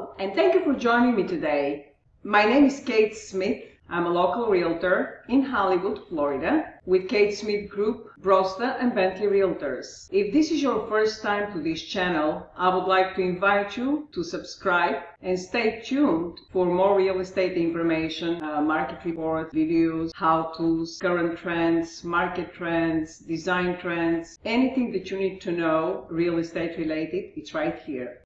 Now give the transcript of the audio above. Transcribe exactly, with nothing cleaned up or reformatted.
Hello, and thank you for joining me today. My name is Kate Smith. I'm a local realtor in Hollywood, Florida, with Kate Smith Group, Brosda and Bentley Realtors. If this is your first time to this channel, I would like to invite you to subscribe and stay tuned for more real estate information, uh, market reports, videos, how-tos, current trends, market trends, design trends, anything that you need to know real estate related, it's right here.